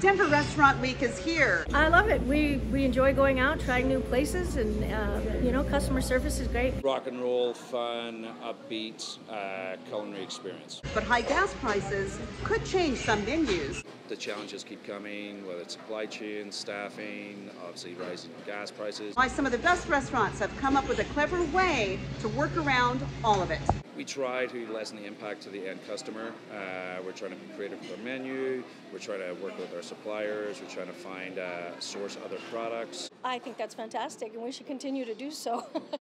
Denver Restaurant Week is here. I love it. We enjoy going out, trying new places, and you know, customer service is great. Rock and roll, fun, upbeat, culinary experience. But high gas prices could change some menus. The challenges keep coming, whether it's supply chain, staffing, obviously rising gas prices. Why some of the best restaurants have come up with a clever way to work around all of it. We try to lessen the impact to the end customer. We're trying to be creative with our menu. We're trying to work with our suppliers. We're trying to find source other products. I think that's fantastic, and we should continue to do so.